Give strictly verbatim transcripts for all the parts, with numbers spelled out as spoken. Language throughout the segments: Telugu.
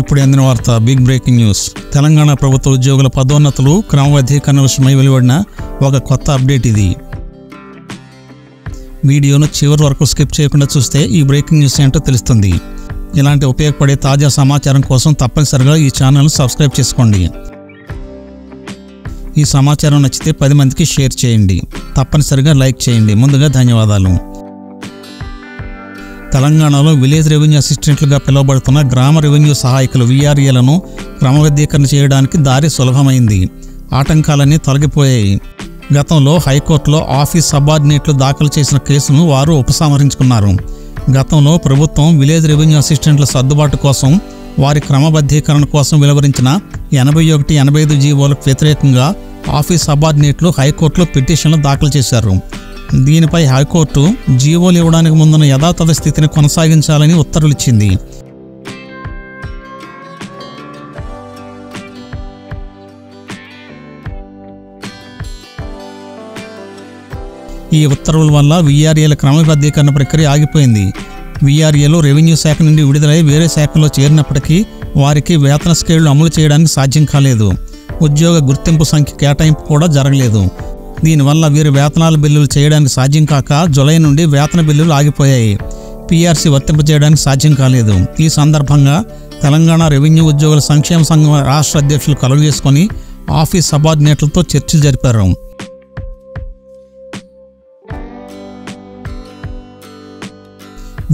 ఇప్పుడు అందిన వార్త బిగ్ బ్రేకింగ్ న్యూస్. తెలంగాణ ప్రభుత్వ ఉద్యోగుల పదోన్నతులు క్రమబద్ధీకరణ విషయమై వెలువడిన ఒక కొత్త అప్డేట్ ఇది. వీడియోను చివరి వరకు స్కిప్ చేయకుండా చూస్తే ఈ బ్రేకింగ్ న్యూస్ ఏంటో తెలుస్తుంది. ఇలాంటి ఉపయోగపడే తాజా సమాచారం కోసం తప్పనిసరిగా ఈ ఛానల్ను సబ్స్క్రైబ్ చేసుకోండి. ఈ సమాచారం నచ్చితే పది మందికి షేర్ చేయండి. తప్పనిసరిగా లైక్ చేయండి. ముందుగా ధన్యవాదాలు. తెలంగాణలో విలేజ్ రెవెన్యూ అసిస్టెంట్లుగా పిలువబడుతున్న గ్రామ రెవెన్యూ సహాయకులు వీఆర్ఏలను క్రమబద్ధీకరణ చేయడానికి దారి సులభమైంది. ఆటంకాలన్నీ తొలగిపోయాయి. గతంలో హైకోర్టులో ఆఫీస్ సబార్డినేట్లు దాఖలు చేసిన కేసును వారు ఉపసంహరించుకున్నారు. గతంలో ప్రభుత్వం విలేజ్ రెవెన్యూ అసిస్టెంట్ల సర్దుబాటు కోసం వారి క్రమబద్ధీకరణ కోసం వెలువరించిన ఎనభై ఒకటి ఎనభై ఐదు జీవోలకు వ్యతిరేకంగా ఆఫీస్ సబార్డినేట్లు హైకోర్టులో పిటిషన్లు దాఖలు చేశారు. దీనిపై హైకోర్టు జీవోలు ఇవ్వడానికి ముందున్న యథాతథ స్థితిని కొనసాగించాలని ఉత్తర్వులిచ్చింది. ఈ ఉత్తర్వుల వల్ల వీఆర్ఏల క్రమబద్ధీకరణ ప్రక్రియ ఆగిపోయింది. వీఆర్ఏలు రెవెన్యూ శాఖ నుండి విడుదలై వేరే శాఖలో చేరినప్పటికీ వారికి వేతన స్కేళ్లు అమలు చేయడానికి సాధ్యం కాలేదు. ఉద్యోగ గుర్తింపు సంఖ్య కేటాయింపు కూడా జరగలేదు. దీనివల్ల వీరు వేతనాల బిల్లులు చేయడానికి సాధ్యం కాక జూలై నుండి వేతన బిల్లులు ఆగిపోయాయి. పీఆర్సీ వర్తింపజేయడానికి సాధ్యం కాలేదు. ఈ సందర్భంగా తెలంగాణ రెవెన్యూ ఉద్యోగుల సంక్షేమ సంఘం రాష్ట్ర అధ్యక్షులు కలెక్ట్ చేసుకుని ఆఫీస్ సబార్డినేట్లతో చర్చలు జరిపారు.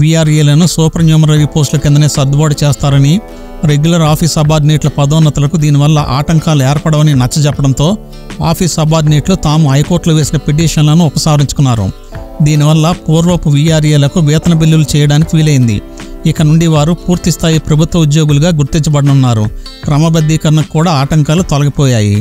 వీఆర్ఏలను సూపర్ న్యూమరీ పోస్టుల కిందనే సర్దుబాటు చేస్తారని, రెగ్యులర్ ఆఫీస్ సబార్డినేట్ల పదోన్నతులకు దీనివల్ల ఆటంకాలు ఏర్పడవని నచ్చజెప్పడంతో ఆఫీస్ సబార్డినేట్లు తాము హైకోర్టులో వేసిన పిటిషన్లను ఉపసంహరించుకున్నారు. దీనివల్ల పూర్వపు వీఆర్ఏలకు వేతన బిల్లులు చేయడానికి వీలైంది. ఇక నుండి వారు పూర్తిస్థాయి ప్రభుత్వ ఉద్యోగులుగా గుర్తించబడనున్నారు. క్రమబద్ధీకరణకు కూడా ఆటంకాలు తొలగిపోయాయి.